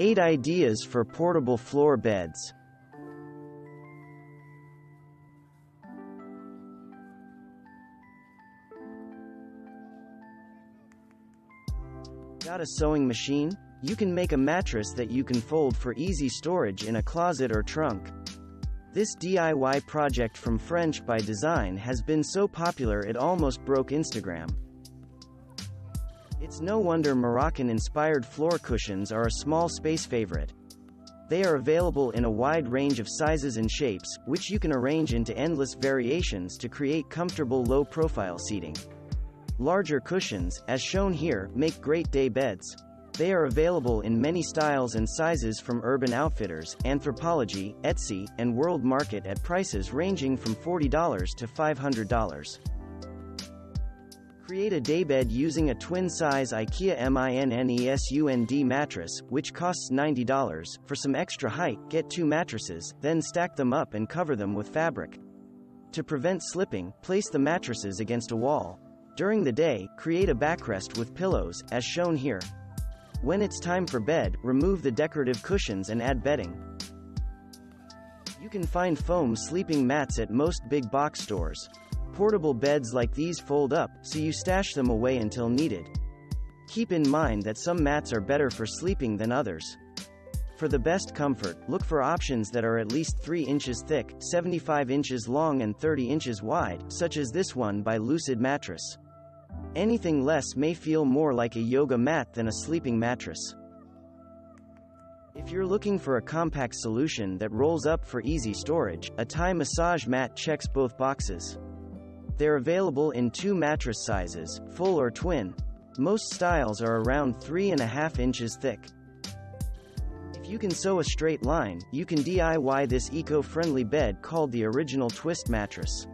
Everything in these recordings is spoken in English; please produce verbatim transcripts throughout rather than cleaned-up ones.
eight Ideas for Portable Floor Beds. Got a sewing machine? You can make a mattress that you can fold for easy storage in a closet or trunk. This D I Y project from French by Design has been so popular it almost broke Instagram. It's no wonder Moroccan-inspired floor cushions are a small space favorite. They are available in a wide range of sizes and shapes, which you can arrange into endless variations to create comfortable low-profile seating. Larger cushions, as shown here, make great day beds. They are available in many styles and sizes from Urban Outfitters, Anthropologie, Etsy, and World Market at prices ranging from forty dollars to five hundred dollars. Create a daybed using a twin-size IKEA MINNESUND mattress, which costs ninety dollars. For some extra height, get two mattresses, then stack them up and cover them with fabric. To prevent slipping, place the mattresses against a wall. During the day, create a backrest with pillows, as shown here. When it's time for bed, remove the decorative cushions and add bedding. You can find foam sleeping mats at most big box stores. Portable beds like these fold up, so you stash them away until needed. Keep in mind that some mats are better for sleeping than others. For the best comfort, look for options that are at least three inches thick, seventy-five inches long and thirty inches wide, such as this one by Lucid Mattress. Anything less may feel more like a yoga mat than a sleeping mattress. If you're looking for a compact solution that rolls up for easy storage, a Thai massage mat checks both boxes. They're available in two mattress sizes, full or twin. Most styles are around three and a half inches thick. If you can sew a straight line, you can D I Y this eco-friendly bed called the Original Twist Mattress.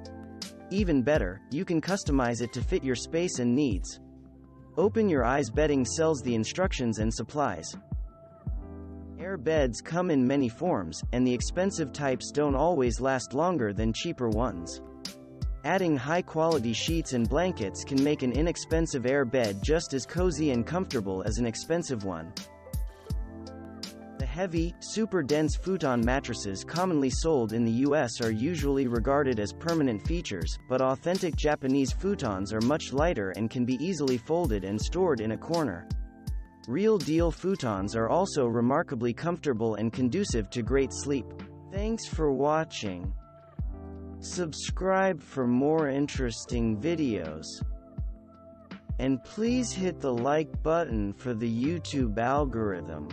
Even better, you can customize it to fit your space and needs. Open Your Eyes Bedding sells the instructions and supplies. Air beds come in many forms, and the expensive types don't always last longer than cheaper ones. Adding high-quality sheets and blankets can make an inexpensive air bed just as cozy and comfortable as an expensive one. The heavy, super-dense futon mattresses commonly sold in the U S are usually regarded as permanent features, but authentic Japanese futons are much lighter and can be easily folded and stored in a corner. Real-deal futons are also remarkably comfortable and conducive to great sleep. Thanks for watching. Subscribe for more interesting videos. And please hit the like button for the YouTube algorithm.